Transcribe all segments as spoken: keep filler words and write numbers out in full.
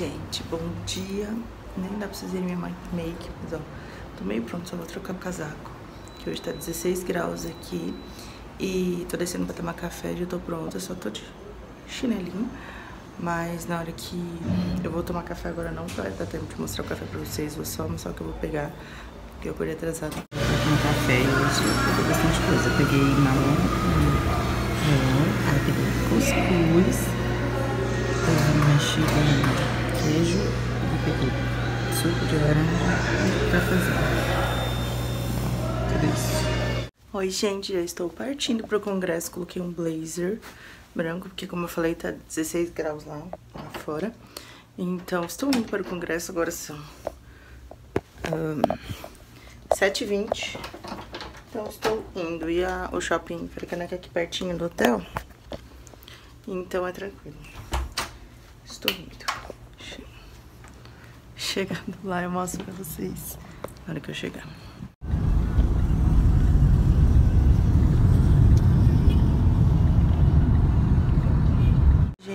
gente, bom dia. Nem dá pra vocês verem minha make, mas ó, tô meio pronto, só vou trocar o casaco. Que hoje tá dezesseis graus aqui. E tô descendo pra tomar café, já tô pronta, só tô de chinelinho. Mas na hora que eu vou tomar café agora não vai dar tempo de mostrar o café pra vocês. Vou só mostrar o que eu vou pegar, porque eu acordei atrasada. Vou tomar café hoje, eu peguei bastante coisa. Eu peguei mamão, aí peguei cuscuz, peguei mexida, queijo e peguei suco de laranja pra fazer. Cadê isso? Oi, gente, já estou partindo pro congresso. Coloquei um blazer branco, porque como eu falei, tá dezesseis graus lá, lá fora. Então, estou indo para o congresso, agora são um, sete e vinte. Então, estou indo. E a, o shopping Frei Caneca aqui pertinho do hotel. Então, é tranquilo. Estou indo. Che Chegando lá, eu mostro pra vocês na hora que eu chegar.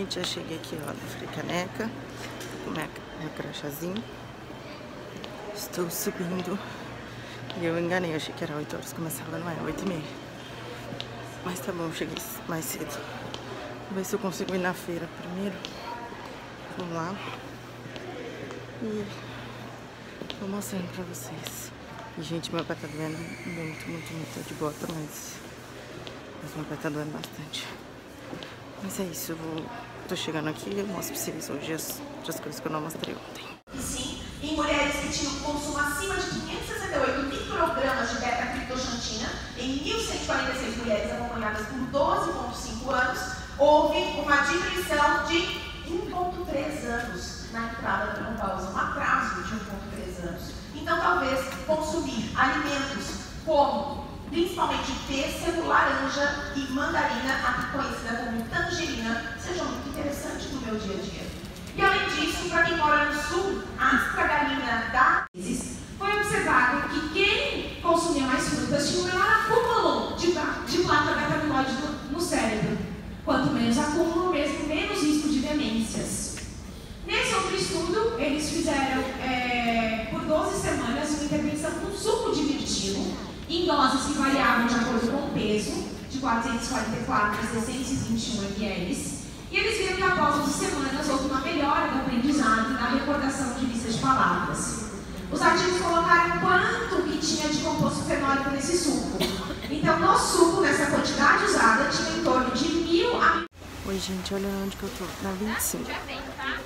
Já cheguei aqui, ó, na Frei Caneca. Vou comer meu crachazinho. Estou subindo. E eu enganei, eu achei que era oito horas, começava, não é? oito e meia. Mas tá bom, cheguei mais cedo. Vou ver se eu consigo ir na feira primeiro. Vamos lá. E vou mostrando pra vocês. E, gente, meu pé tá doendo muito, muito, muito. Tô de bota, mas, mas meu pé tá doendo bastante. Mas é isso, eu vou... tô chegando aqui e eu mostro pra vocês hoje as, as coisas que eu não mostrei ontem. Sim, em mulheres que tinham consumo acima de quinhentos e sessenta e oito microgramas de beta-criptoxantina, em mil cento e quarenta e seis mulheres acompanhadas por doze vírgula cinco anos, houve uma diminuição de um vírgula três anos na entrada da menopausa, um atraso de um vírgula três anos. Então, talvez, consumir alimentos como principalmente pêssego, laranja e mandarina, aqui conhecida como tangerina, sejam muito interessantes no meu dia a dia. E além disso, para quem mora no sul, a astragalina da foi observado que quem consumia mais frutas tinha um menor acúmulo de, de placa beta-amiloide no, no cérebro. Quanto menos acúmulo, mesmo menos risco de demências. Nesse outro estudo, eles fizeram é, por doze semanas uma intervenção com suco de mirtilo, em doses que variavam de acordo com o peso, de quatrocentos e quarenta e quatro a seiscentos e vinte e um mililitros, e eles viram que após onze semanas houve uma melhora do aprendizado e na recordação de listas de palavras. Os artigos colocaram quanto que tinha de composto fenólico nesse suco. Então, no suco, nessa quantidade usada, tinha em torno de mil a... Oi, gente, olha onde que eu tô, na vinte e cinco.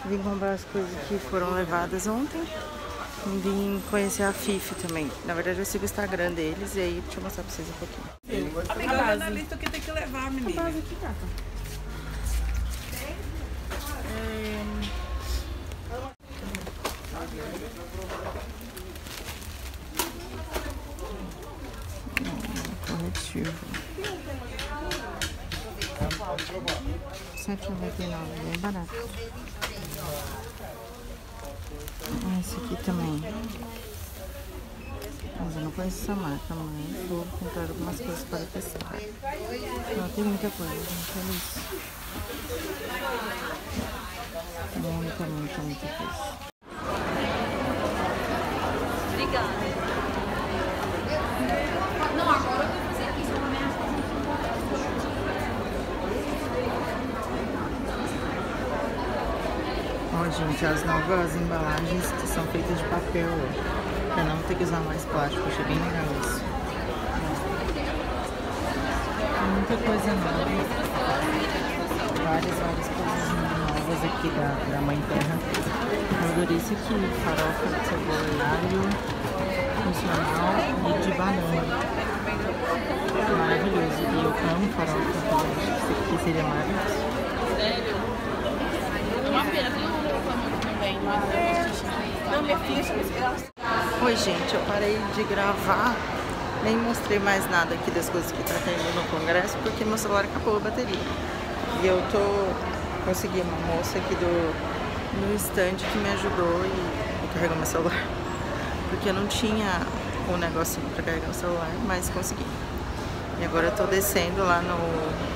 Vim comprar as coisas que foram levadas ontem. Vim conhecer a Fifi também. Na verdade, eu sigo o Instagram deles e aí deixa eu mostrar pra vocês um pouquinho. Sim. Amiga, tá na lista o que tem que levar, menina. A base aqui, gata. É... Hum, corretivo. sete reais e noventa e nove, bem barato. Esse aqui também. Mas eu não conheço essa marca, mas vou comprar algumas coisas para testar. Não tem muita coisa, gente. Olha isso. Muita, muita, muita coisa. Obrigada. Não, agora eu tô fazendo isso também. Ó, gente, as novas embalagens que são feitas de papel, pra não ter que usar mais plástico, achei bem legal isso. Muita coisa nova. Várias, várias coisas novas aqui da, da Mãe Terra. Eu adorei isso aqui, farofa de sabor alho, funcional e de banana. Maravilhoso. E eu amo farofa, isso aqui seria maravilhoso. Sério? Uma pena, tem um reclamando também. Não me fiz, mas graças. Oi, gente, eu parei de gravar, nem mostrei mais nada aqui das coisas que tá tendo no congresso, porque meu celular acabou a bateria. E eu tô... consegui uma moça aqui do... no stand que me ajudou e me carregou meu celular. Porque eu não tinha um negocinho pra carregar o celular, mas consegui. E agora eu tô descendo lá no...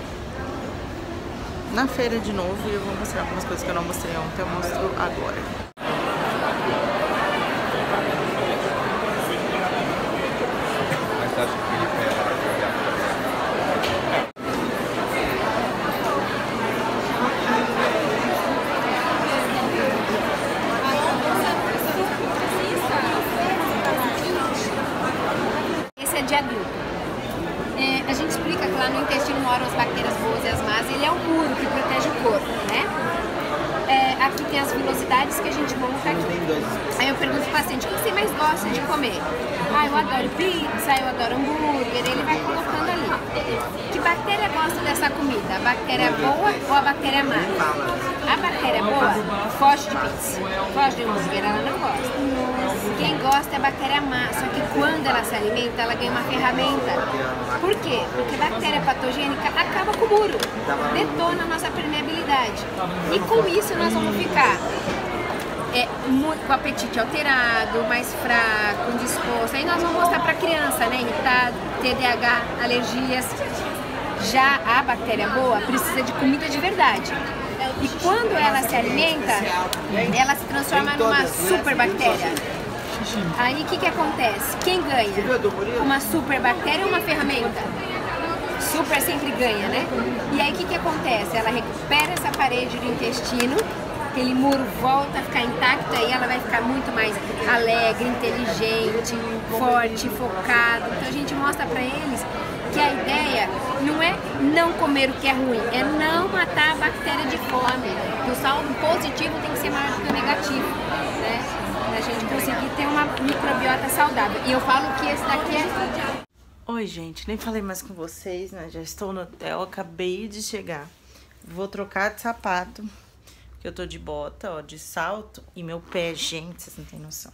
na feira de novo e eu vou mostrar algumas coisas que eu não mostrei ontem, eu mostro agora. A gente explica que lá no intestino moram as bactérias boas e as más, ele é um muro que protege o corpo, né? É, aqui tem as velocidades que a gente monta aqui. Aí eu pergunto pro paciente, o que você mais gosta de comer? Ah, eu adoro pizza, eu adoro hambúrguer, ele vai colocando ali. Que bactéria gosta dessa comida? A bactéria boa ou a bactéria má? A bactéria boa foge de pizza, foge de hambúrguer, ela não gosta. Quem gosta é a bactéria má, só que quando ela se alimenta, ela ganha uma ferramenta. Por quê? Porque a bactéria patogênica acaba com o muro, detona a nossa permeabilidade. E com isso nós vamos ficar é, muito, com o apetite alterado, mais fraco, indisposto. Aí nós vamos mostrar para a criança, né? Irritado, T D A H, alergias. Já a bactéria boa precisa de comida de verdade. E quando ela se alimenta, ela se transforma numa super bactéria. Aí o que que acontece? Quem ganha? Uma super bactéria ou uma ferramenta? Super sempre ganha, né? E aí o que que acontece? Ela recupera essa parede do intestino, aquele muro volta a ficar intacto, aí ela vai ficar muito mais alegre, inteligente, forte, focado. Então a gente mostra pra eles que a ideia não é não comer o que é ruim, é não matar a bactéria de fome. O saldo positivo tem que ser maior do que o negativo, né? A gente conseguir ter uma microbiota saudável. E eu falo que esse daqui é... Oi, gente, nem falei mais com vocês, né? Já estou no hotel, acabei de chegar. Vou trocar de sapato, que eu tô de bota, ó, de salto. E meu pé, gente, vocês não têm noção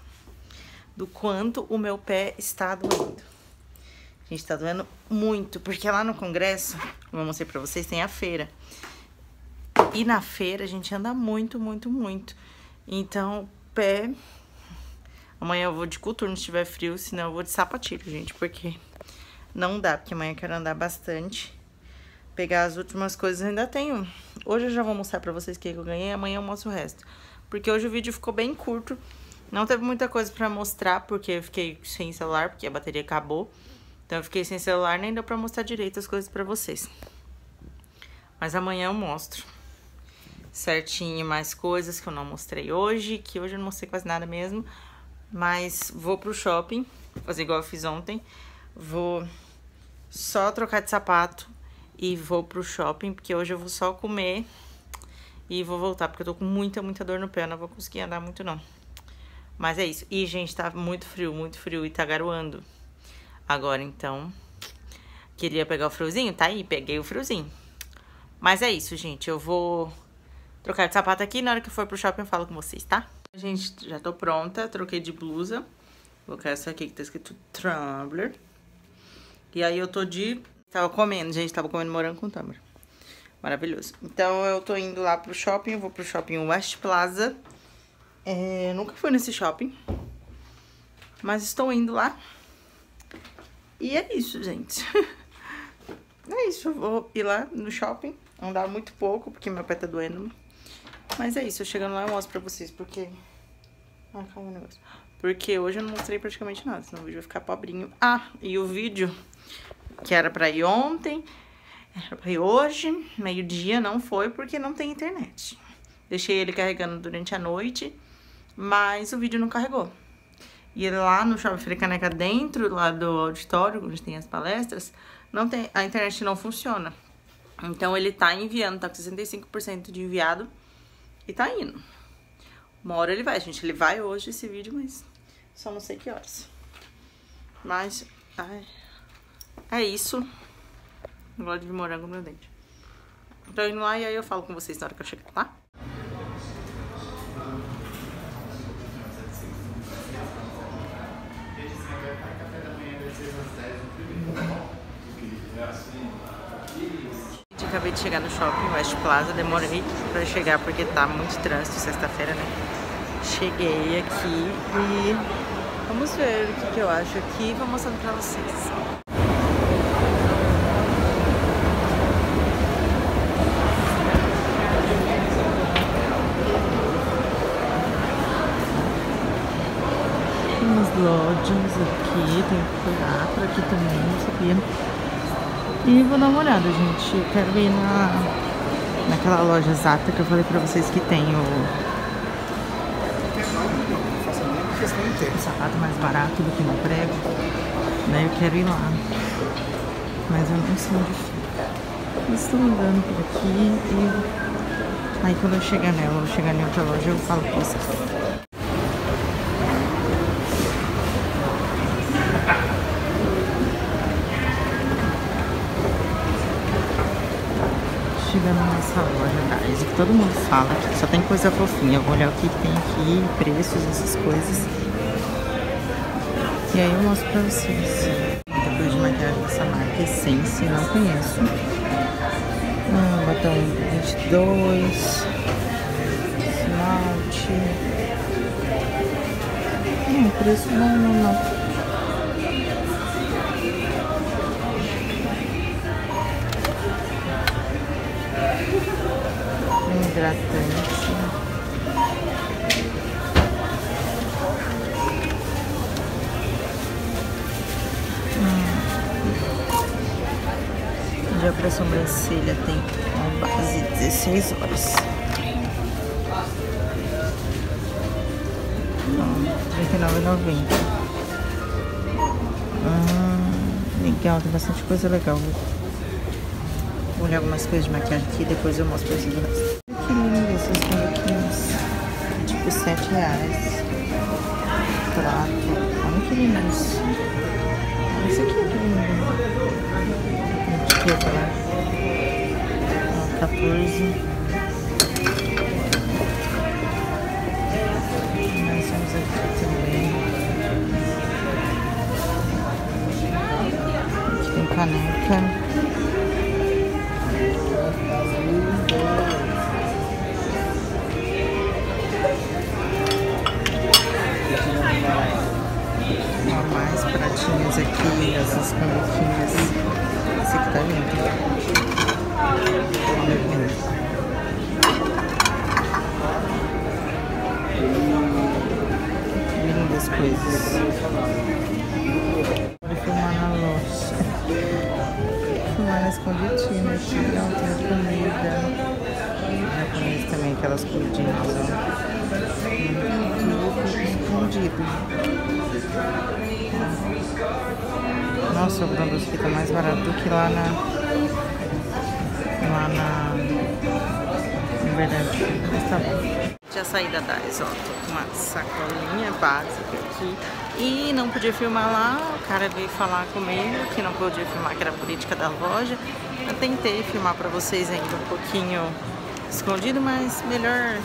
do quanto o meu pé está doendo. Gente, tá doendo muito, porque lá no congresso, como eu mostrei pra vocês, tem a feira. E na feira a gente anda muito, muito, muito. Então, pé... Amanhã eu vou de coturno se tiver frio, senão eu vou de sapatilho, gente, porque não dá, porque amanhã eu quero andar bastante. Pegar as últimas coisas, eu ainda tenho. Hoje eu já vou mostrar pra vocês o que eu ganhei, amanhã eu mostro o resto. Porque hoje o vídeo ficou bem curto, não teve muita coisa pra mostrar, porque eu fiquei sem celular, porque a bateria acabou. Então, eu fiquei sem celular, nem deu pra mostrar direito as coisas pra vocês. Mas amanhã eu mostro certinho mais coisas que eu não mostrei hoje, que hoje eu não mostrei quase nada mesmo. Mas vou pro shopping, fazer igual eu fiz ontem. Vou só trocar de sapato e vou pro shopping, porque hoje eu vou só comer e vou voltar, porque eu tô com muita, muita dor no pé, eu não vou conseguir andar muito, não. Mas é isso. E, gente, tá muito frio, muito frio e tá garoando. Agora, então, queria pegar o friozinho, tá aí, peguei o friozinho. Mas é isso, gente, eu vou trocar de sapato aqui, na hora que eu for pro shopping eu falo com vocês, tá? Gente, já tô pronta, troquei de blusa, vou colocar essa aqui que tá escrito Tumblr. E aí eu tô de... Tava comendo, gente, tava comendo morango com Tumblr. Maravilhoso. Então, eu tô indo lá pro shopping, eu vou pro shopping West Plaza. É, nunca fui nesse shopping, mas estou indo lá. E é isso, gente. É isso, eu vou ir lá no shopping, andar muito pouco, porque meu pé tá doendo. Mas é isso, eu chegando lá eu mostro pra vocês, porque... Ah, calma o negócio. Porque hoje eu não mostrei praticamente nada, senão o vídeo vai ficar pobrinho. Ah, e o vídeo que era pra ir ontem, era pra ir hoje, meio-dia, não foi, porque não tem internet. Deixei ele carregando durante a noite, mas o vídeo não carregou. E lá no shopping Frei Caneca, dentro lá do auditório, onde tem as palestras, não tem, a internet não funciona. Então ele tá enviando, tá com sessenta e cinco por cento de enviado e tá indo. Uma hora ele vai, gente. Ele vai hoje esse vídeo, mas só não sei que horas. Mas, ai, é isso. Não gosto de morango no meu dente. Tô indo lá e aí eu falo com vocês na hora que eu chegar lá. Acabei de chegar no shopping West Plaza, demorei pra chegar porque tá muito trânsito sexta-feira, né? Cheguei aqui e vamos ver o que, que eu acho aqui e vou mostrando pra vocês. Lodgings aqui, tem que procurar por aqui também, não sabia. E vou dar uma olhada, gente. Eu quero ir na, naquela loja exata que eu falei pra vocês que tem o... o sapato mais barato do que no prego. Daí eu quero ir lá. Mas eu não sei onde fica. Estou andando por aqui e... aí quando eu chegar nela, eu chegar em outra loja, eu falo com vocês. Chegando nessa loja, guys, que todo mundo fala que só tem coisa fofinha. Eu vou olhar o que tem aqui, preços, essas coisas. E aí eu mostro pra vocês. Muita coisa de maquiagem dessa marca Essential, não conheço. Hum, botão vinte e dois, esmalte. Hum, preço não, não, não. Hidratante. Hum. Já pra sobrancelha tem uma base de dezesseis horas. trinta e nove reais e noventa centavos. Hum, legal, tem bastante coisa legal. Vou olhar algumas coisas de maquiagem aqui e depois eu mostro pra vocês o resto. Que lindo, esses bonequinhos, tipo sete reais, prato, olha que lindo isso, olha isso aqui, que lindo, etiqueta lá, quatorze, nós temos aqui também, aqui tem caneca. Mais pratinhos aqui, essas canequinhas. Esse aqui tá lindo. Lindas coisas. Vou filmar na loja. Vou filmar na escondidinha aqui. Não tem comida. Já comi também aquelas comidinhas, ó. Escondido. Nossa, o Golden fica mais barato do que lá na... lá na... na verdade, mas tá bom. Já saí da Dais, ó, tô com uma sacolinha básica aqui. E não podia filmar lá, o cara veio falar comigo que não podia filmar, que era a política da loja. Eu tentei filmar pra vocês ainda um pouquinho escondido, mas melhor...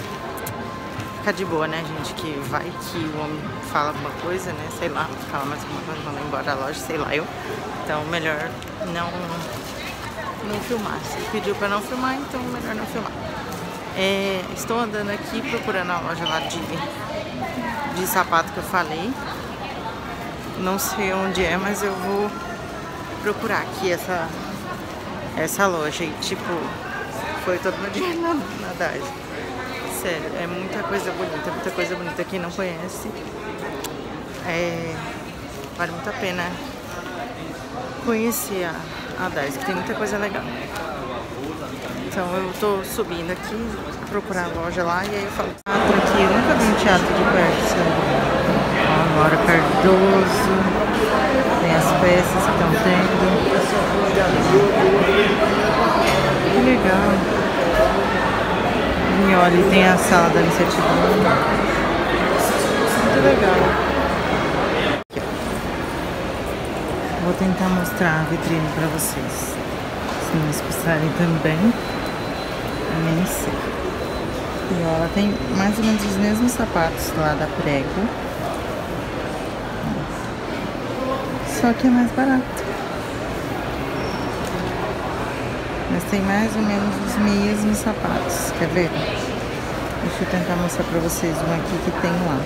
ficar de boa, né, gente? Que vai que o homem fala alguma coisa, né? Sei lá, fala mais alguma coisa, manda embora da loja, sei lá eu. Então, melhor não, não filmar. Se pediu pra não filmar, então melhor não filmar. É, estou andando aqui procurando a loja lá de, de sapato que eu falei. Não sei onde é, mas eu vou procurar aqui essa, essa loja. E, tipo, foi todo meu dinheiro na, na Dais. Sério, é muita coisa bonita, muita coisa bonita. Quem não conhece, é, vale muito a pena conhecer a, a Dais, que tem muita coisa legal. Então eu tô subindo aqui, procurar a loja lá e aí eu falo. Teatro aqui, eu nunca vi um teatro de perto, sério. Agora Cardoso, tem as peças que estão tendo. Que legal. E olha, tem a sala da iniciativa. Muito legal. Aqui, vou tentar mostrar a vitrine pra vocês. Se não escutarem também, nem sei. E ó, ela tem mais ou menos os mesmos sapatos lá da Prego. Só que é mais barato. Mas tem mais ou menos os mesmos sapatos, quer ver? Deixa eu tentar mostrar pra vocês um aqui que tem lá,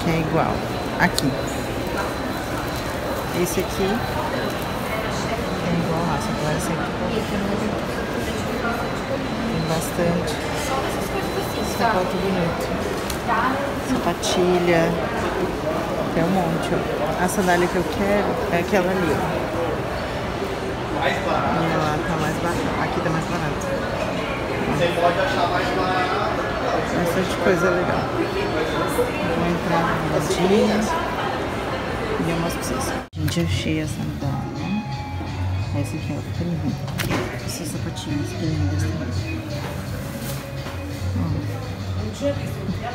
que é igual, aqui. Esse aqui é igual lá, só que vai ser aqui. Tem bastante. Sapato bonito. Sapatilha. tem um monte, ó. A sandália que eu quero é aquela ali, ó. Mais barata. E ela tá mais barata. Aqui tá mais barata. Você pode achar mais barata. Bastante coisa legal. Vou entrar nas dias e eu mostro pra vocês. Gente, eu achei a sandália. Essa aqui é outra peninha. Essas sapatinhas peninhas também.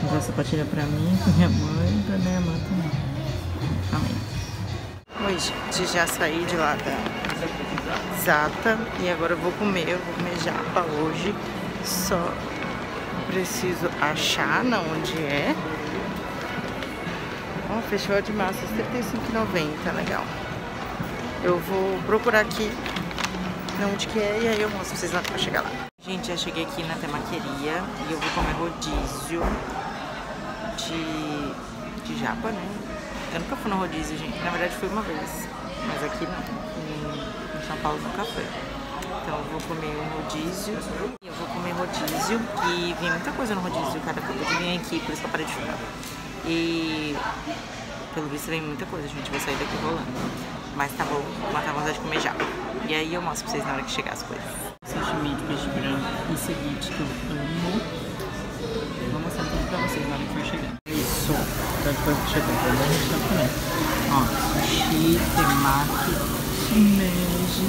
Vou dar sapatilha pra mim, pra minha mãe e pra minha irmã também. Amém. Oi, gente, já saí de lá da Zata e agora eu vou comer, eu vou comer japa hoje. Só preciso achar na onde é. Ó, fechou de massa, setenta e cinco reais e noventa centavos, legal. Eu vou procurar aqui na onde que é e aí eu mostro pra vocês lá pra chegar lá. Gente, já cheguei aqui na temaqueria e eu vou comer rodízio de, de japa, né? Eu nunca fui no rodízio, gente. Na verdade, fui uma vez, mas aqui não. Em São Paulo nunca foi. Então eu vou comer um rodízio. Eu vou comer rodízio e vem muita coisa no rodízio, cara. Eu vim aqui, por isso que eu parei de ficar. E pelo visto vem muita coisa, gente. Vou sair daqui rolando. Mas tá bom, vou matar a vontade de comer japa. E aí eu mostro pra vocês na hora que chegar as coisas. Sashimi de peixe branco e seguinte que eu amo. Eu vou mostrar tudo pra vocês na hora que for chegando. Isso, então depois que chegar, a gente tá comendo. Ó, sushi, temaki, shimeji.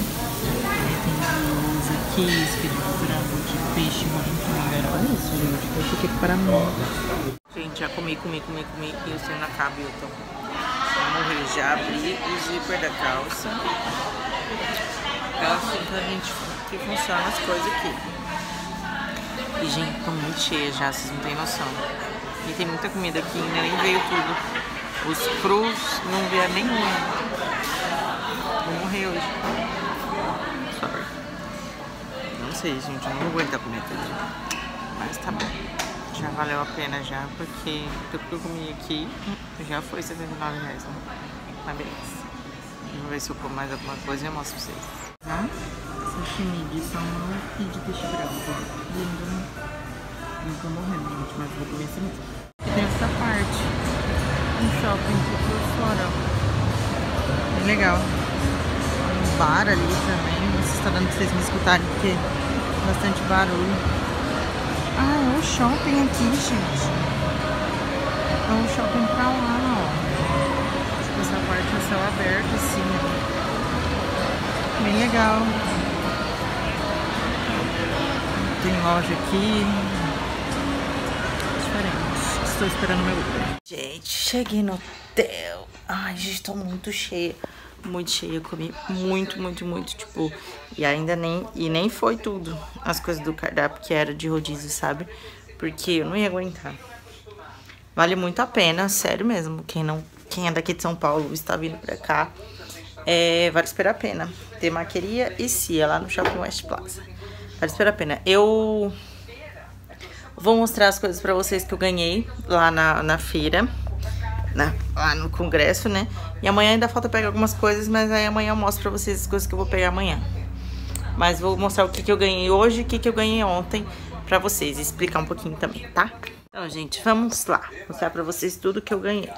Aí tem blusa, quisque de frango, de peixe, molho de manga. Olha isso, gente, eu fiquei para mim. Gente, já comi, comi, comi, comi e o senhor não acaba e eu tô. Eu morri, já abri o zíper da calça. Calça pra gente. Que funcionam as coisas aqui. E gente, tô muito cheia já, vocês não tem noção. E tem muita comida aqui, ainda nem veio tudo. Os crus não vieram nenhum. Vou morrer hoje. Sorry. Não sei, gente, eu não vou aguentar comer tudo. Mas tá bom. Já valeu a pena já, porque tudo que eu comi aqui já foi R$ setenta e nove reais, né? Mas beleza. Vamos ver se eu como mais alguma coisa e eu mostro pra vocês. Hã? Sashimi de salmão e de peixe branco. Lindo, né? Não tô morrendo, gente, mas vou comer esse mesmo. E tem essa parte. Um shopping aqui por fora, ó. Bem legal. Um bar ali também. Vocês estão dando pra vocês me escutarem, porque bastante barulho. Ah, é um shopping aqui, gente. É um shopping pra lá, ó. Tipo, essa parte é céu aberto, assim, ó. Bem legal. Tem loja aqui, diferente. Estou esperando meu Uber. Gente, cheguei no hotel. Ai, gente, estou muito cheia. Muito cheia, eu comi muito, muito, muito, tipo. E ainda nem, e nem foi tudo as coisas do cardápio que era de rodízio, sabe? Porque eu não ia aguentar. Vale muito a pena, sério mesmo. Quem, não, quem é daqui de São Paulo está vindo pra cá, é, vale super a pena. Tem maqueria e Cia lá no Shopping West Plaza. Vale super a pena. Eu vou mostrar as coisas pra vocês que eu ganhei lá na, na feira, na, lá no congresso, né? E amanhã ainda falta pegar algumas coisas, mas aí amanhã eu mostro pra vocês as coisas que eu vou pegar amanhã. Mas vou mostrar o que, que eu ganhei hoje e o que, que eu ganhei ontem pra vocês, e explicar um pouquinho também, tá? Então, gente, vamos lá. Vou mostrar pra vocês tudo que eu ganhei.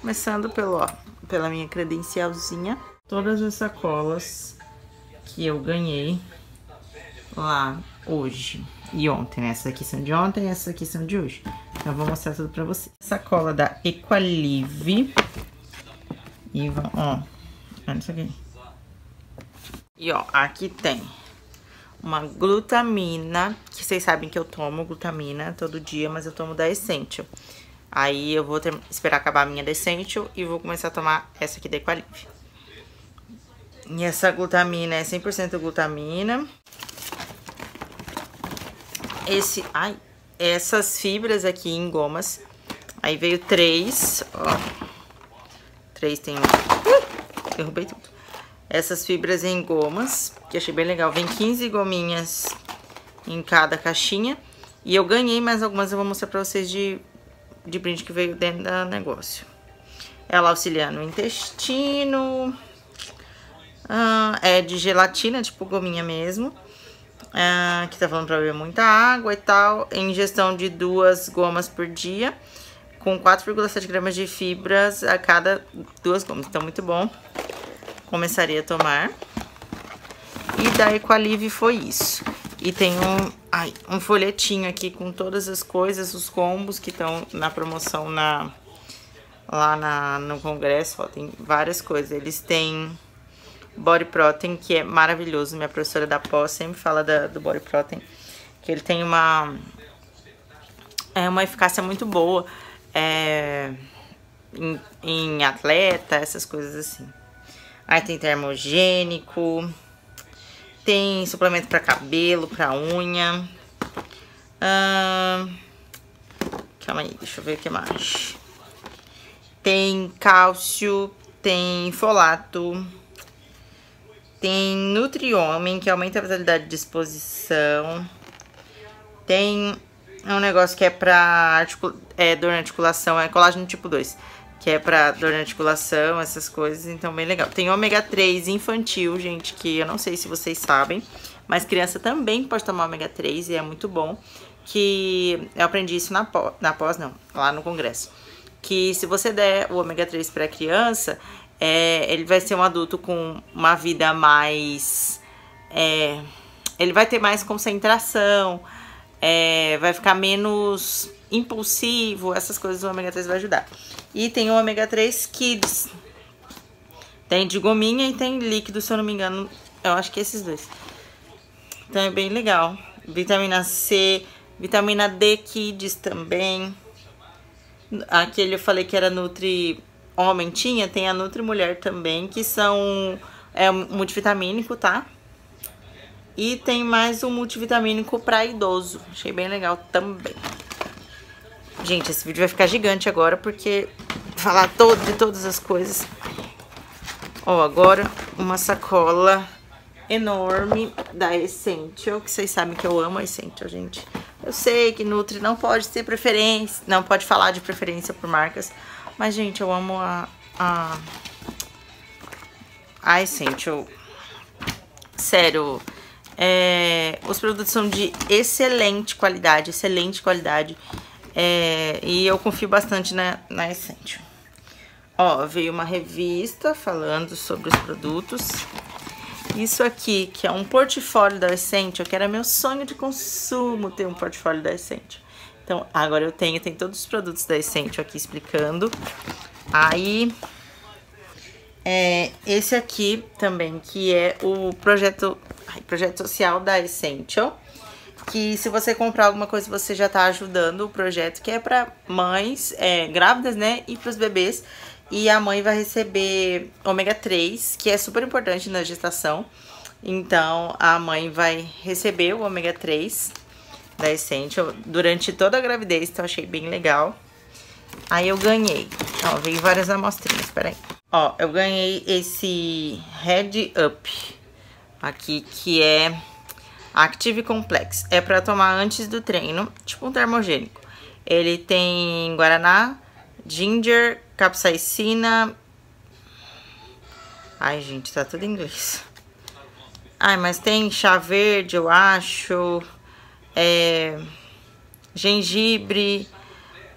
Começando pelo, ó, pela minha credencialzinha. Todas as sacolas que eu ganhei lá hoje e ontem, né? Essas aqui são de ontem e essas aqui são de hoje. Então, eu vou mostrar tudo pra vocês. Sacola da Equalive. E, ó, olha isso aqui. E, ó, aqui tem uma glutamina, que vocês sabem que eu tomo glutamina todo dia, mas eu tomo da Essential. Aí, eu vou ter, esperar acabar a minha da Essential e vou começar a tomar essa aqui da Equalive. E essa glutamina é cem por cento glutamina. Esse, ai, essas fibras aqui em gomas. Aí veio três, ó. Três tem um. Uh, derrubei tudo. Essas fibras em gomas, que achei bem legal. Vem quinze gominhas em cada caixinha. E eu ganhei mais algumas, eu vou mostrar pra vocês de, de brinde que veio dentro do negócio. Ela auxilia no intestino. Ah, é de gelatina, tipo gominha mesmo. Uh, que tá falando pra beber muita água e tal. Ingestão de duas gomas por dia. com quatro vírgula sete gramas de fibras a cada duas gomas. Então, muito bom. Começaria a tomar. E da Equalive foi isso. E tem um, ai, um folhetinho aqui com todas as coisas, os combos que estão na promoção na, lá na, no congresso. Ó, tem várias coisas. Eles têm Body Protein, que é maravilhoso. Minha professora da pós sempre fala da, do Body Protein, que ele tem uma, é, uma eficácia muito boa é, em, em atleta, essas coisas assim. Aí tem termogênico, tem suplemento para cabelo, para unha. Ah, calma aí, deixa eu ver o que mais. Tem cálcio, tem folato, tem Nutri-Homem, que aumenta a vitalidade de exposição. Tem um negócio que é pra é, dor na articulação, é colágeno tipo dois, que é pra dor na articulação, essas coisas, então bem legal. Tem ômega três infantil, gente, que eu não sei se vocês sabem, mas criança também pode tomar ômega três e é muito bom, que eu aprendi isso na pós, na pós não, lá no congresso, que se você der o ômega três pra criança... É, ele vai ser um adulto com uma vida mais... É, ele vai ter mais concentração, é, vai ficar menos impulsivo, essas coisas o ômega três vai ajudar. E tem o ômega três Kids. Tem de gominha e tem líquido, se eu não me engano. Eu acho que é esses dois. Então é bem legal. Vitamina C, vitamina D Kids também. Aquele eu falei que era Nutri... Homem tinha, tem a Nutri Mulher também, que são é um multivitamínico, tá? E tem mais um multivitamínico pra idoso. Achei bem legal também. Gente, esse vídeo vai ficar gigante agora, porque falar todo, de todas as coisas. Ó, agora uma sacola enorme da Essential, que vocês sabem que eu amo a Essential, gente. Eu sei que Nutri não pode ter preferência, não pode falar de preferência por marcas, mas, gente, eu amo a, a... a Essential. Sério, é... os produtos são de excelente qualidade, excelente qualidade. É... E eu confio bastante na, na Essential. Ó, veio uma revista falando sobre os produtos. Isso aqui, que é um portfólio da Essential, que era meu sonho de consumo ter um portfólio da Essential. Então, agora eu tenho, tem todos os produtos da Essential aqui explicando. Aí, é, esse aqui também, que é o projeto, ai, projeto social da Essential. Que se você comprar alguma coisa, você já tá ajudando o projeto, que é para mães é, grávidas, né? E pros bebês. E a mãe vai receber ômega três, que é super importante na gestação. Então, a mãe vai receber o ômega três... da Essential durante toda a gravidez, então achei bem legal. Aí eu ganhei, ó, veio várias amostrinhas, peraí. Ó, eu ganhei esse Head Up aqui, que é Active Complex. É pra tomar antes do treino, tipo um termogênico. Ele tem guaraná, ginger, capsaicina... Ai, gente, tá tudo em inglês. Ai, mas tem chá verde, eu acho... É, gengibre,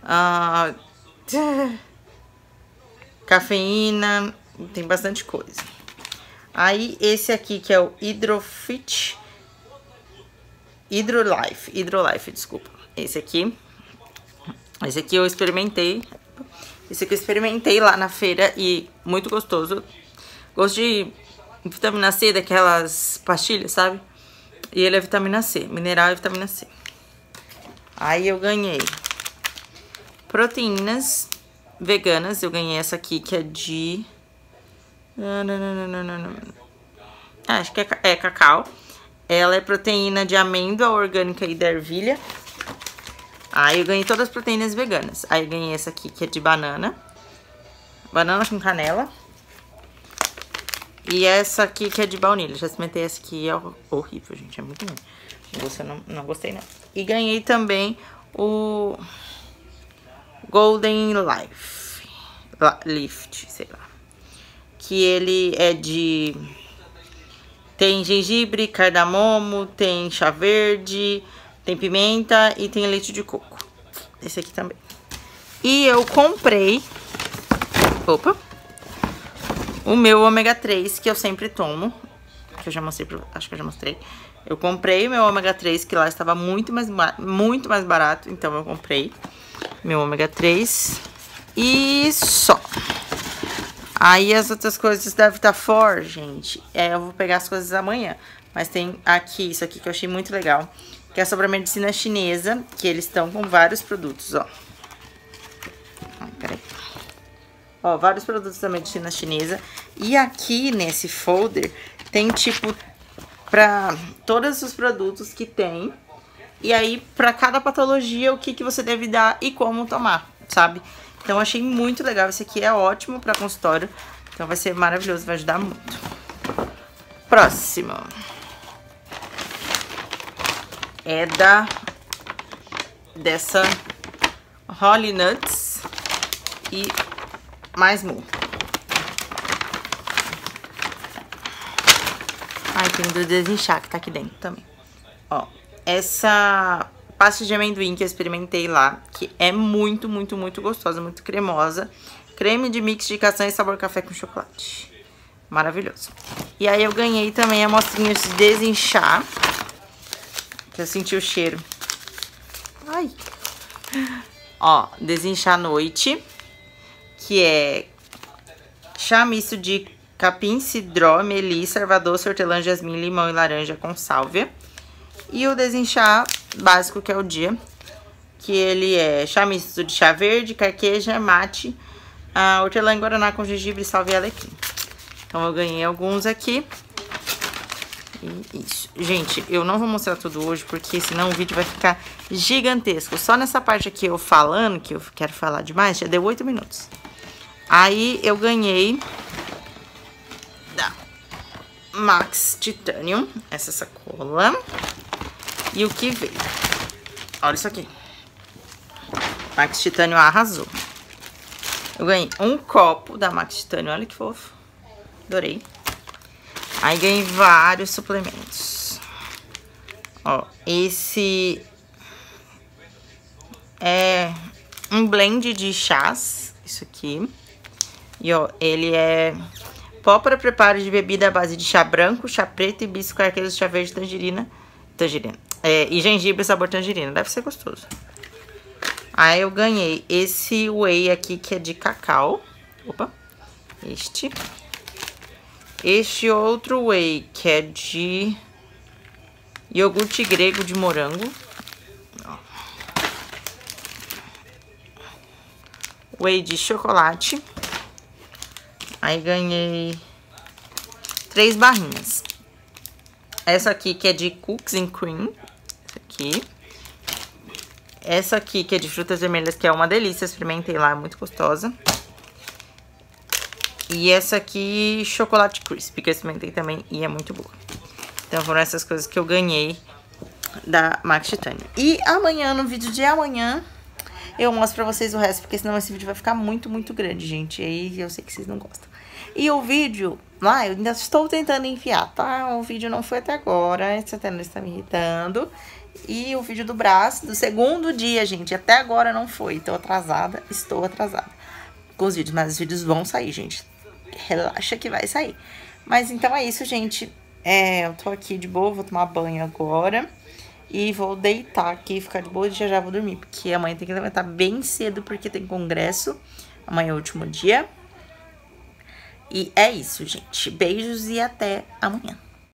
ah, cafeína, tem bastante coisa. Aí esse aqui que é o Hydrofit, Hydrolife, Hydrolife, desculpa. Esse aqui, esse aqui eu experimentei, esse aqui eu experimentei lá na feira e muito gostoso. Gosto de vitamina C, daquelas pastilhas, sabe? E ele é vitamina C, mineral e vitamina C. Aí eu ganhei proteínas veganas. Eu ganhei essa aqui que é de... Não, não, não, não, não, não. Ah, acho que é, é cacau. Ela é proteína de amêndoa orgânica e da ervilha. Aí eu ganhei todas as proteínas veganas. Aí eu ganhei essa aqui que é de banana. Banana com canela. E essa aqui que é de baunilha. Já experimentei essa aqui, é horrível, gente. É muito ruim. Eu não, não gostei, não. E ganhei também o Golden Life. Lift, sei lá. Que ele é de... Tem gengibre, cardamomo, tem chá verde, tem pimenta e tem leite de coco. Esse aqui também. E eu comprei... Opa! O meu ômega três, que eu sempre tomo. Que eu já mostrei, acho que eu já mostrei. Eu comprei o meu ômega três, que lá estava muito mais, muito mais barato. Então eu comprei meu ômega três. E só. Aí as outras coisas devem estar fora, gente. É, eu vou pegar as coisas amanhã. Mas tem aqui, isso aqui que eu achei muito legal. Que é sobre a medicina chinesa. Que eles estão com vários produtos, ó. Ai, peraí. Ó, vários produtos da medicina chinesa. E aqui nesse folder tem tipo pra todos os produtos que tem. E aí pra cada patologia o que, que você deve dar e como tomar, sabe? Então, achei muito legal. Esse aqui é ótimo para consultório. Então, vai ser maravilhoso. Vai ajudar muito. Próximo. É da... Dessa... Hollynuts. E... Mais mu. Ai, tem do desinchar que tá aqui dentro também. Ó. Essa... pasta de amendoim que eu experimentei lá, que é muito, muito, muito gostosa, muito cremosa. Creme de mix de castanha e sabor café com chocolate. Maravilhoso. E aí eu ganhei também a mostrinha de desinchar, que eu senti o cheiro. Ai! Ó, desinchar à noite, que é chá misto de capim, cidró, melissa, erva doce, hortelã, jasmim, limão e laranja com sálvia. E o desinchar básico, que é o dia, que ele é chá misto de chá verde, carqueja, mate, a hortelã e guaraná com gengibre, salvia e alecrim. Então eu ganhei alguns aqui. E isso. Gente, eu não vou mostrar tudo hoje, porque senão o vídeo vai ficar gigantesco. Só nessa parte aqui eu falando, que eu quero falar demais, já deu oito minutos. Aí eu ganhei da Max Titanium, essa sacola. E o que veio? Olha isso aqui. Max Titanium arrasou. Eu ganhei um copo da Max Titanium. Olha que fofo. Adorei. Aí ganhei vários suplementos. Ó, esse... é um blend de chás. Isso aqui. E, ó, ele é... pó para preparo de bebida à base de chá branco, chá preto, hibisco, arqueiro, chá verde, tangerina. Tangerina. É, e gengibre sabor tangerina. Deve ser gostoso. Aí eu ganhei esse whey aqui, que é de cacau. Opa. Este. Este outro whey, que é de iogurte grego de morango. Ó. Whey de chocolate. Aí ganhei três barrinhas. Essa aqui que é de cookies and cream. Essa aqui. Essa aqui que é de frutas vermelhas, que é uma delícia. Experimentei lá, é muito gostosa. E essa aqui, chocolate crispy, que eu experimentei também e é muito boa. Então foram essas coisas que eu ganhei da Max Titanium. E amanhã, no vídeo de amanhã, eu mostro pra vocês o resto, porque senão esse vídeo vai ficar muito, muito grande, gente. E aí eu sei que vocês não gostam. E o vídeo... lá, eu ainda estou tentando enviar, tá? O vídeo não foi até agora, essa tela está me irritando. E o vídeo do braço, do segundo dia, gente, até agora não foi. Estou atrasada, estou atrasada com os vídeos, mas os vídeos vão sair, gente. Relaxa que vai sair. Mas então é isso, gente. É, eu tô aqui de boa, vou tomar banho agora. E vou deitar aqui, ficar de boa e já já vou dormir. Porque amanhã tem que levantar bem cedo, porque tem congresso. Amanhã é o último dia. E é isso, gente. Beijos e até amanhã.